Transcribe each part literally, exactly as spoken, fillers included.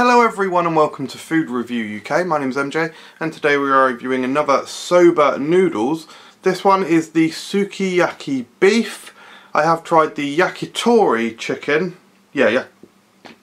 Hello everyone and welcome to Food Review U K. My name's M J and today we are reviewing another Soba Noodles. This one is the Sukiyaki beef. I have tried the yakitori chicken. Yeah, yeah.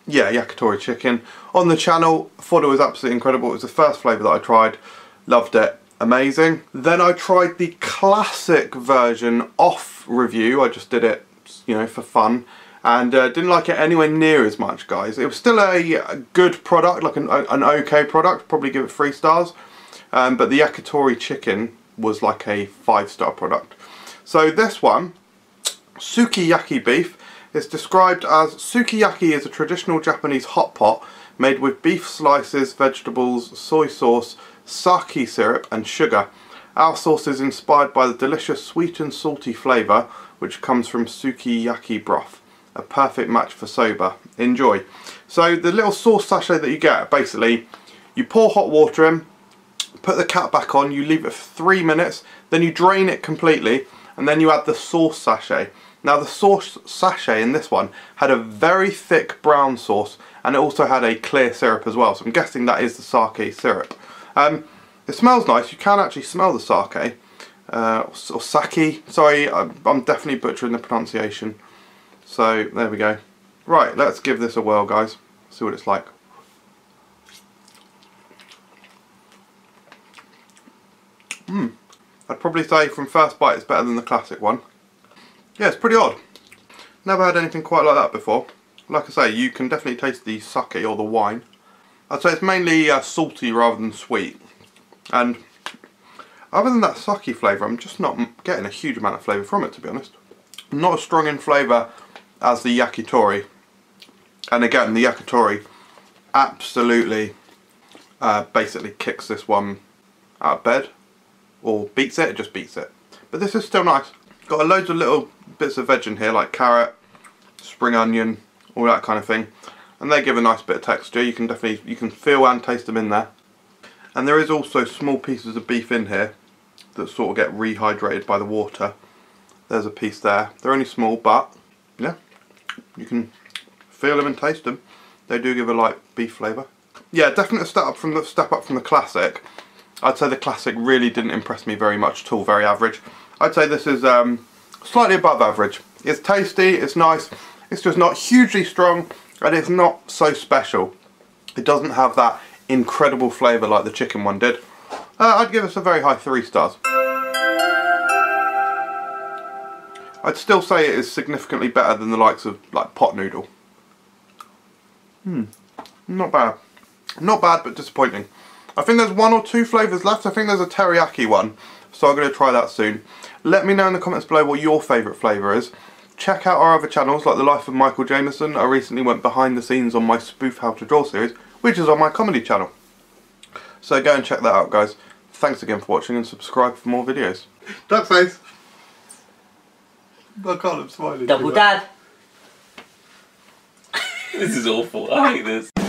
Yeah, yakitori chicken on the channel. I thought it was absolutely incredible. It was the first flavour that I tried. Loved it. Amazing. Then I tried the classic version off review. I just did it, you know, for fun. And uh, didn't like it anywhere near as much, guys. It was still a, a good product, like an, an okay product. Probably give it three stars. Um, but the yakitori chicken was like a five-star product. So this one, sukiyaki beef, is described as sukiyaki is a traditional Japanese hot pot made with beef slices, vegetables, soy sauce, sake syrup and sugar. Our sauce is inspired by the delicious sweet and salty flavour which comes from sukiyaki broth. A perfect match for soba. Enjoy. So the little sauce sachet that you get, basically you pour hot water in, put the cap back on, you leave it for three minutes, then you drain it completely and then you add the sauce sachet. Now the sauce sachet in this one had a very thick brown sauce and it also had a clear syrup as well, so I'm guessing that is the sake syrup. Um, it smells nice, you can actually smell the sake, uh, or sake, sorry, I'm definitely butchering the pronunciation. So there we go. Right, let's give this a whirl, guys. See what it's like. Hmm. I'd probably say from first bite it's better than the classic one. Yeah, it's pretty odd. Never had anything quite like that before. Like I say, you can definitely taste the sake or the wine. I'd say it's mainly uh, salty rather than sweet. And other than that sake flavour, I'm just not getting a huge amount of flavour from it, to be honest. Not as strong in flavour as the yakitori, and again the yakitori absolutely uh, basically kicks this one out of bed, or beats it, it just beats it. But this is still nice, got loads of little bits of veg in here like carrot, spring onion, all that kind of thing, and they give a nice bit of texture. You can definitely, you can feel and taste them in there, and there is also small pieces of beef in here that sort of get rehydrated by the water. There's a piece there, they're only small but yeah, you can feel them and taste them. They do give a light beef flavour. Yeah, definitely a step up from the step up from the classic. I'd say the classic really didn't impress me very much at all, very average. I'd say this is um, slightly above average. It's tasty, it's nice, it's just not hugely strong and it's not so special. It doesn't have that incredible flavour like the chicken one did. Uh, I'd give us a very high three stars. I'd still say it is significantly better than the likes of like pot noodle. Hmm, not bad. Not bad, but disappointing. I think there's one or two flavours left. I think there's a teriyaki one, so I'm going to try that soon. Let me know in the comments below what your favourite flavour is. Check out our other channels like The Life of Michael Jamieson. I recently went behind the scenes on my spoof How to Draw series, which is on my comedy channel. So go and check that out, guys. Thanks again for watching and subscribe for more videos. Duck face. I can't, I'm smiling. Double dad. This is awful. I hate this.